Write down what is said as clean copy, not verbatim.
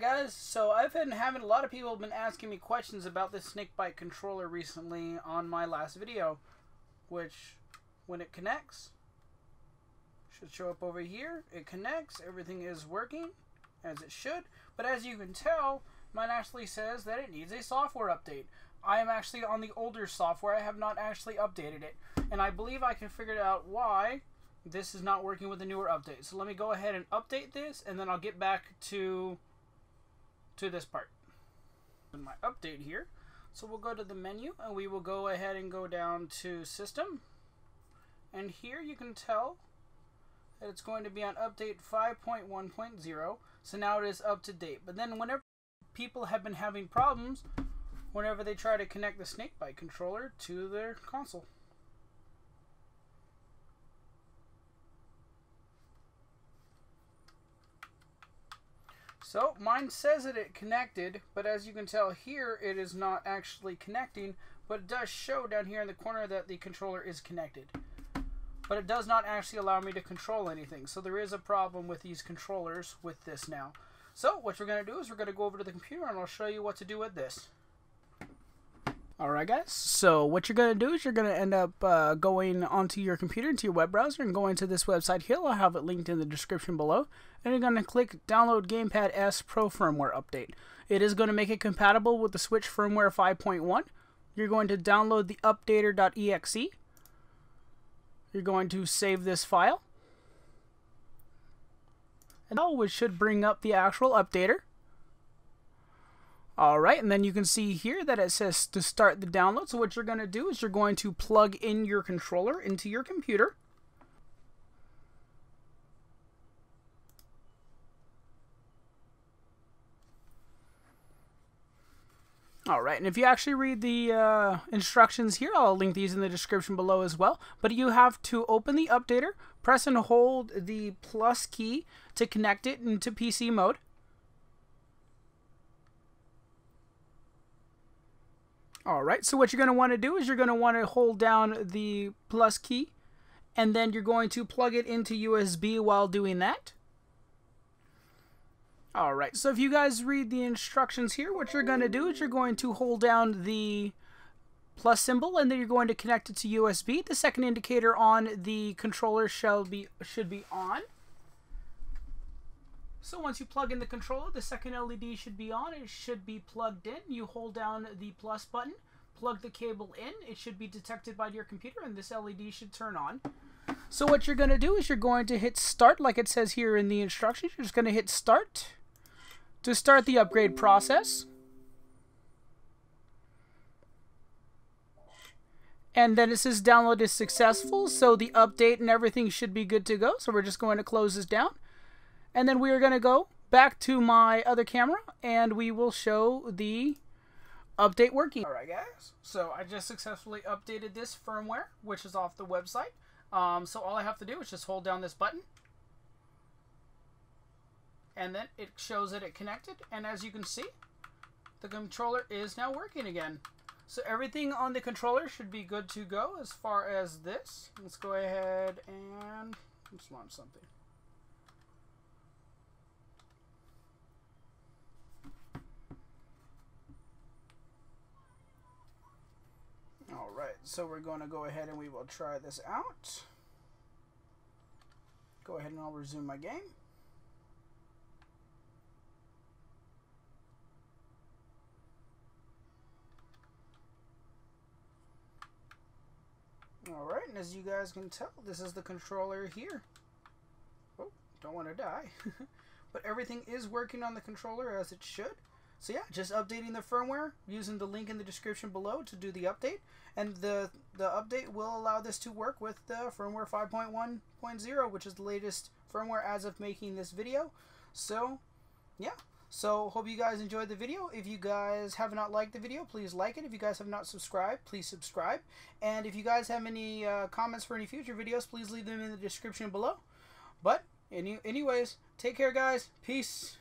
guys, so I've been having a lot of people have been asking me questions about this Snakebyte controller recently on my last video, which when it connects should show up over here. It connects, everything is working as it should, but as you can tell, mine actually says that it needs a software update. I am actually on the older software. I have not actually updated it, and I believe I can figure out why this is not working with the newer update. So let me go ahead and update this, and then I'll get back to this part in my update here. So we'll go to the menu, and we will go ahead and go down to System, and here you can tell that it's going to be on update 5.1.0. so now it is up to date. But then whenever people have been having problems whenever they try to connect the Snakebyte controller to their console. So mine says that it connected, but as you can tell here, it is not actually connecting, but it does show down here in the corner that the controller is connected. But it does not actually allow me to control anything. So there is a problem with these controllers with this now. So what we're going to do is we're going to go over to the computer, and I'll show you what to do with this. Alright guys, so what you're going to do is you're going to end up going onto your computer, into your web browser, and going to this website here. I'll have it linked in the description below. And you're going to click Download GamePad S Pro Firmware Update. It is going to make it compatible with the Switch Firmware 5.1. You're going to download the updater.exe. You're going to save this file. And now it should bring up the actual updater. Alright, and then you can see here that it says to start the download. So what you're going to do is you're going to plug in your controller into your computer. Alright, and if you actually read the instructions here, I'll link these in the description below as well. But you have to open the updater, press and hold the plus key to connect it into PC mode. Alright, so what you're going to want to do is you're going to want to hold down the plus key, and then you're going to plug it into USB while doing that. Alright, so if you guys read the instructions here, what you're going to do is you're going to hold down the plus symbol, and then you're going to connect it to USB. The second indicator on the controller should be on. So once you plug in the controller, the second LED should be on. It should be plugged in. You hold down the plus button, plug the cable in. It should be detected by your computer, and this LED should turn on. So what you're going to do is you're going to hit start, like it says here in the instructions. You're just going to hit start to start the upgrade process. And then it says download is successful, so the update and everything should be good to go. So we're just going to close this down. And then we are going to go back to my other camera, and we will show the update working. Alright guys, so I just successfully updated this firmware, which is off the website. So all I have to do is just hold down this button. And then it shows that it connected, and as you can see, the controller is now working again. So everything on the controller should be good to go as far as this. Let's go ahead and just launch something. Alright, so we're going to go ahead and we will try this out. Go ahead and I'll resume my game. Alright, and as you guys can tell, this is the controller here. Oh, don't want to die. But everything is working on the controller as it should. So yeah, just updating the firmware using the link in the description below to do the update. And the update will allow this to work with the firmware 5.1.0, which is the latest firmware as of making this video. So yeah, so hope you guys enjoyed the video. If you guys have not liked the video, please like it. If you guys have not subscribed, please subscribe. And if you guys have any comments for any future videos, please leave them in the description below. But anyways, take care guys. Peace.